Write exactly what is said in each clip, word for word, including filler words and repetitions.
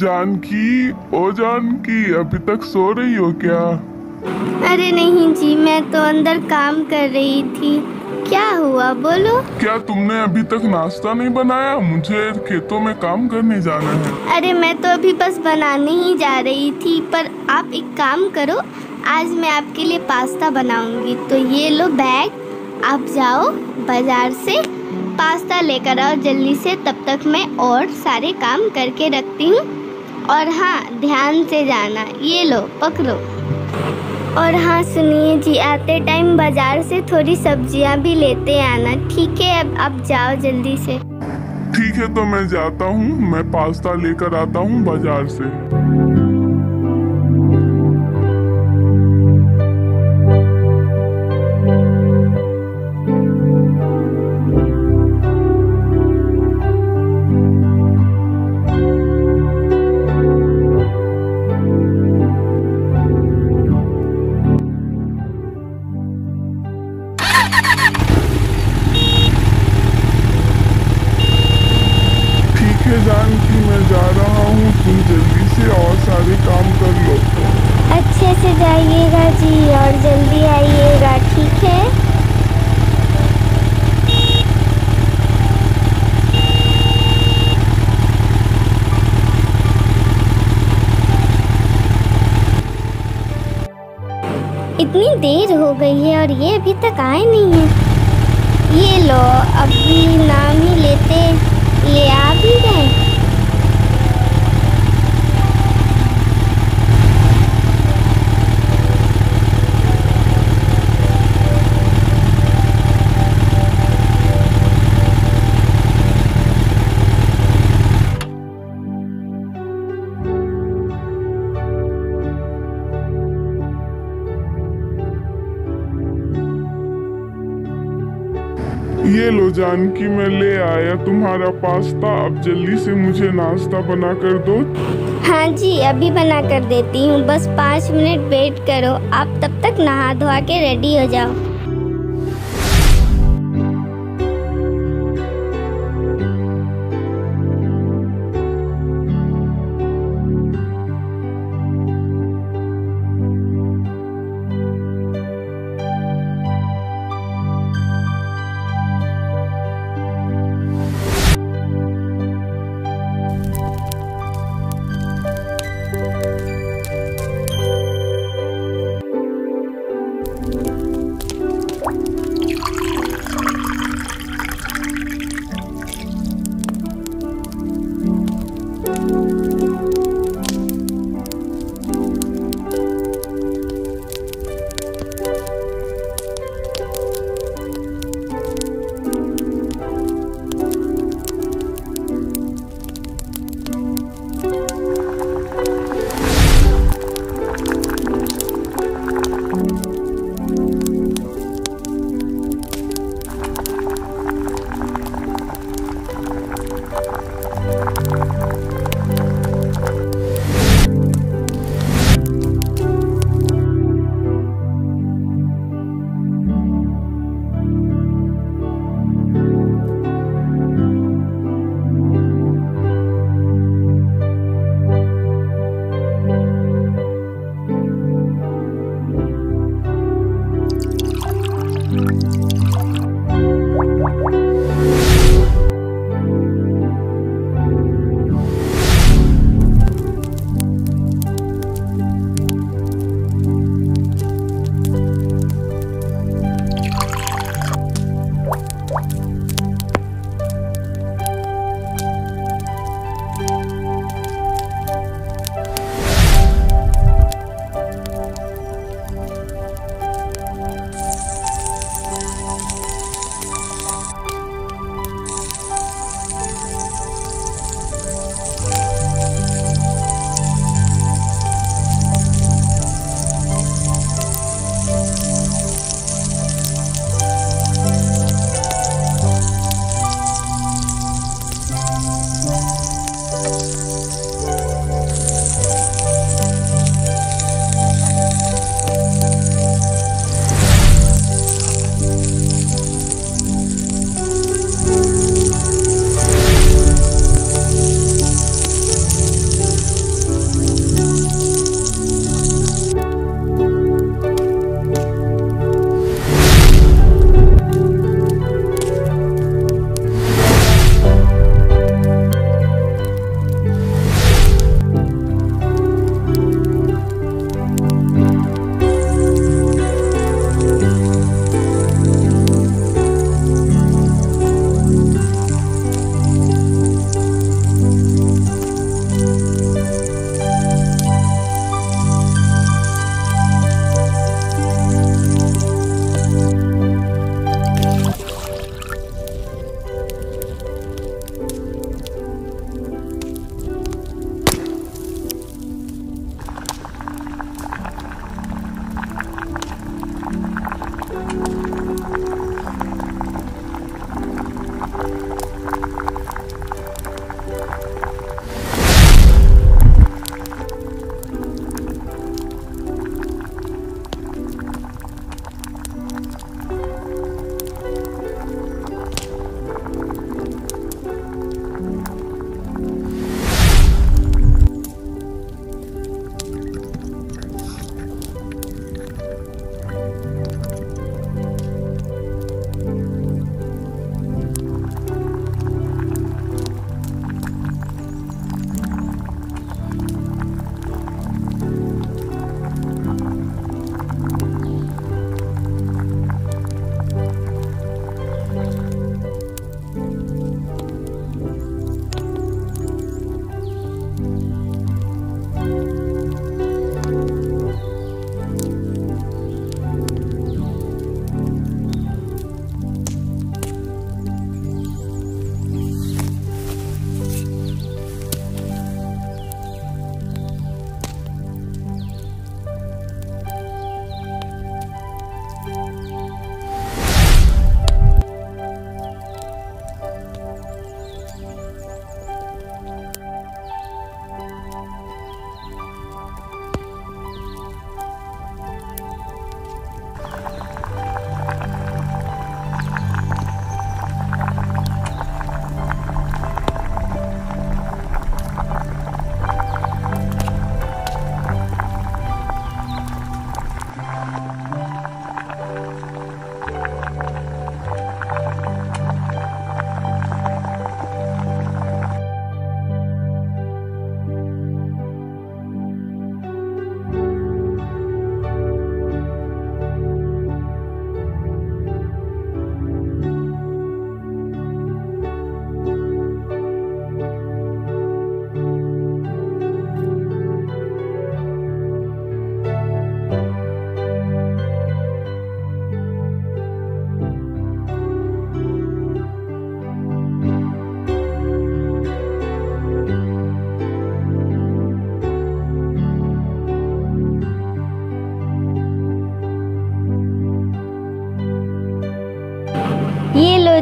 जानकी, ओ जानकी, अभी तक सो रही हो क्या? अरे नहीं जी, मैं तो अंदर काम कर रही थी। क्या हुआ बोलो? क्या तुमने अभी तक नाश्ता नहीं बनाया? मुझे खेतों में काम करने जाना है। अरे मैं तो अभी बस बनाने ही जा रही थी, पर आप एक काम करो, आज मैं आपके लिए पास्ता बनाऊंगी, तो ये लो बैग, आप जाओ बाजार से पास्ता लेकर आओ जल्दी से, तब तक मैं और सारे काम करके रखती हूँ। और हाँ, ध्यान से जाना। ये लो पकड़ो। और हाँ सुनिए जी, आते टाइम बाजार से थोड़ी सब्जियाँ भी लेते आना, ठीक है? अब आप जाओ जल्दी से। ठीक है, तो मैं जाता हूँ, मैं पास्ता लेकर आता हूँ बाजार से। जानकी, मैं जा रहा हूँ, तुम जल्दी से और सारे काम कर लो। अच्छे से जाइएगा जी और जल्दी आइएगा, ठीक है? इतनी देर हो गई है और ये अभी तक आए नहीं है। ये लो, अभी नाम ही लेते ये आ भी गए। ये लो जानकी, मैं ले आया तुम्हारा पास्ता, अब जल्दी से मुझे नाश्ता बना कर दो। हाँ जी, अभी बना कर देती हूँ, बस पाँच मिनट वेट करो। आप तब तक नहा धोआ के रेडी हो जाओ।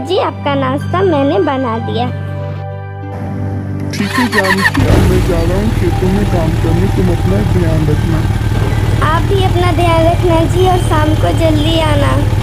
जी आपका नाश्ता मैंने बना दिया। ठीक है जानकी, अब मैं जा रहा हूँ खेतों में काम करने, तुम अपना ध्यान रखना। आप भी अपना ध्यान रखना जी, और शाम को जल्दी आना।